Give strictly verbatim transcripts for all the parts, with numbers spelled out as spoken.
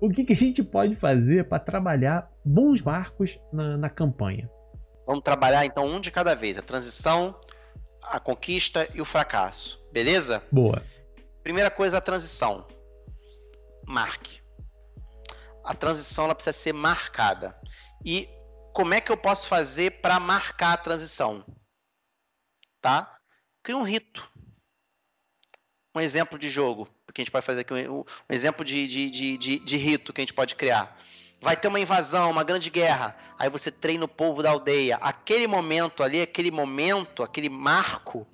O que, que a gente pode fazer para trabalhar bons marcos na, na campanha? Vamos trabalhar, então, um de cada vez. A transição, a conquista e o fracasso. Beleza? Boa. Primeira coisa, a transição. Marque. A transição ela precisa ser marcada. E como é que eu posso fazer para marcar a transição? Tá? Cria um rito. Um exemplo de jogo que a gente pode fazer aqui, um, um exemplo de, de, de, de, de rito que a gente pode criar. Vai ter uma invasão, uma grande guerra, aí você treina o povo da aldeia. Aquele momento ali, aquele momento, aquele marco,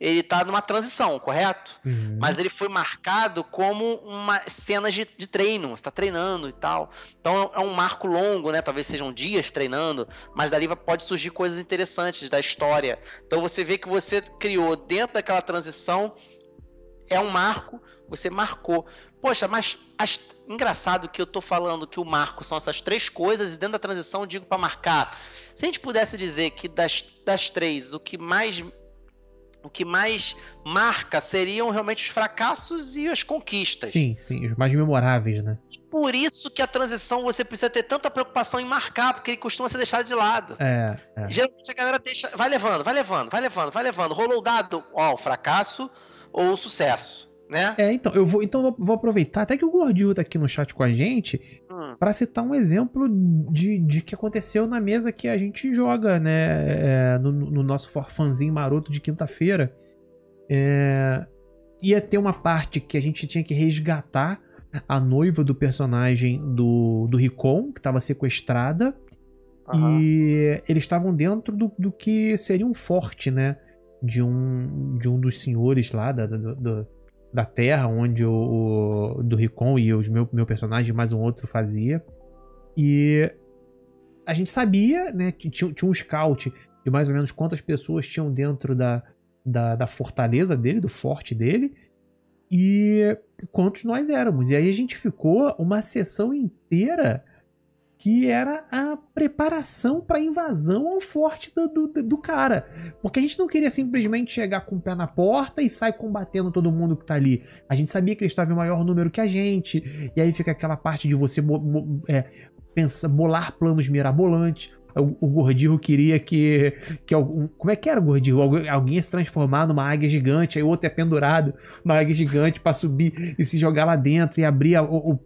ele está numa transição, correto? Uhum. Mas ele foi marcado como uma cena de, de treino, você está treinando e tal. Então é um marco longo, né? Talvez sejam dias treinando, mas dali pode surgir coisas interessantes da história. Então você vê que você criou dentro daquela transição, é um marco, você marcou. Poxa, mas as... engraçado que eu tô falando que o marco são essas três coisas e dentro da transição eu digo para marcar. Se a gente pudesse dizer que das, das três, o que mais... o que mais marca seriam realmente os fracassos e as conquistas. Sim, sim, os mais memoráveis, né? E por isso que a transição você precisa ter tanta preocupação em marcar, porque ele costuma ser deixado de lado. É, é. Geralmente a galera deixa, vai levando, vai levando, vai levando, vai levando, rolou o dado, ó, o fracasso ou o sucesso. Né? É, então, eu vou, então vou aproveitar, até que o Gordil tá aqui no chat com a gente, hum. para citar um exemplo de, de que aconteceu na mesa que a gente joga, né, é, no, no nosso forfanzinho maroto de quinta-feira. É, ia ter uma parte que a gente tinha que resgatar a noiva do personagem do, do Ricon, que estava sequestrada, uhum. e eles estavam dentro do, do que seria um forte, né, de um, de um dos senhores lá da... da, da da terra, onde o, o do Ricon e o meu, meu personagem mais um outro fazia, e a gente sabia, né, tinha, tinha um scout de mais ou menos quantas pessoas tinham dentro da, da, da fortaleza dele, do forte dele, e quantos nós éramos, e aí a gente ficou uma sessão inteira que era a preparação para a invasão ao forte do, do, do cara. Porque a gente não queria simplesmente chegar com o pé na porta e sair combatendo todo mundo que tá ali. A gente sabia que eles estavam em maior número que a gente. E aí fica aquela parte de você é, pensar, bolar planos mirabolantes. O, o Gordirro queria que... que algum, como é que era o Gordirro? Alguém ia se transformar numa águia gigante, aí o outro é pendurado numa águia gigante para subir e se jogar lá dentro e abrir a, o... o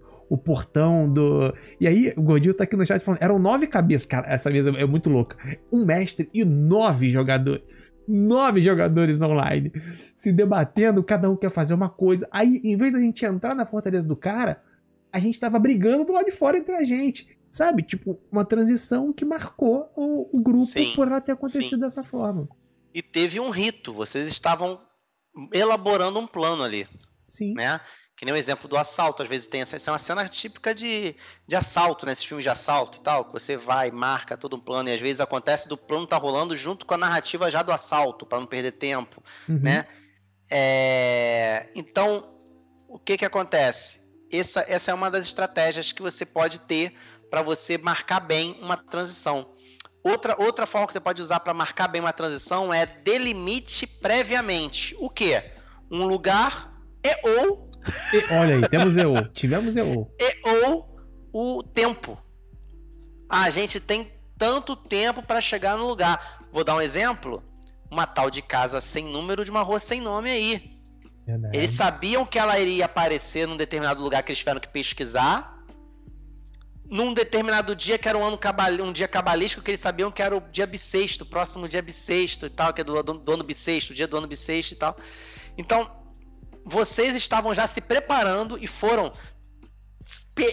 portão do... E aí, o Gordinho tá aqui no chat falando... Eram nove cabeças, cara. Essa mesa é muito louca. Um mestre e nove jogadores. Nove jogadores online. Se debatendo, cada um quer fazer uma coisa. Aí, em vez da gente entrar na fortaleza do cara, a gente tava brigando do lado de fora entre a gente. Sabe? Tipo, uma transição que marcou o, o grupo, sim, por ela ter acontecido, sim, dessa forma. E teve um rito. Vocês estavam elaborando um plano ali. Sim. Né? Que nem o exemplo do assalto, às vezes tem essa, essa é uma cena típica de, de assalto, né? Esses filmes de assalto e tal, que você vai, marca todo um plano, e às vezes acontece do plano tá rolando junto com a narrativa já do assalto, para não perder tempo, uhum. né? É... Então, o que que acontece? Essa, essa é uma das estratégias que você pode ter para você marcar bem uma transição. Outra, outra forma que você pode usar para marcar bem uma transição é delimite previamente. O quê? Um lugar e ou... E, olha aí, temos E O, tivemos E O. E O, o tempo. A gente tem tanto tempo para chegar no lugar. Vou dar um exemplo. Uma tal de casa sem número de uma rua sem nome aí. Verdade. Eles sabiam que ela iria aparecer num determinado lugar que eles tiveram que pesquisar. Num determinado dia, que era um, ano cabal... um dia cabalístico, que eles sabiam que era o dia bissexto, próximo dia bissexto e tal, que é do, do ano bissexto, dia do ano bissexto e tal. Então... vocês estavam já se preparando e foram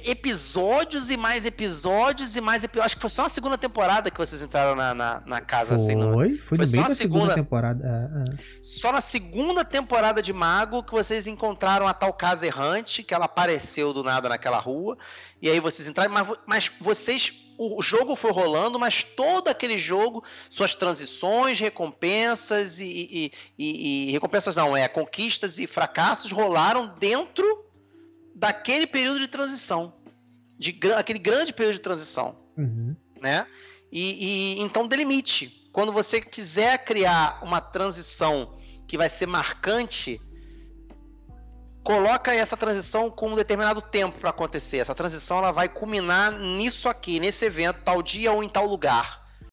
episódios e mais episódios e mais episódios. Acho que foi só a segunda temporada que vocês entraram na, na, na casa. Foi, assim, não... foi, foi bem só na segunda, segunda temporada. Ah, ah. Só na segunda temporada de Mago que vocês encontraram a tal casa errante, que ela apareceu do nada naquela rua. E aí vocês entraram, mas, mas vocês... o jogo foi rolando, mas todo aquele jogo, suas transições, recompensas e, e, e, e recompensas não, é conquistas e fracassos rolaram dentro daquele período de transição, de aquele grande período de transição, uhum. né? E, e então delimite. Quando você quiser criar uma transição que vai ser marcante, coloca essa transição com um determinado tempo para acontecer. Essa transição ela vai culminar nisso aqui, nesse evento, tal dia ou em tal lugar.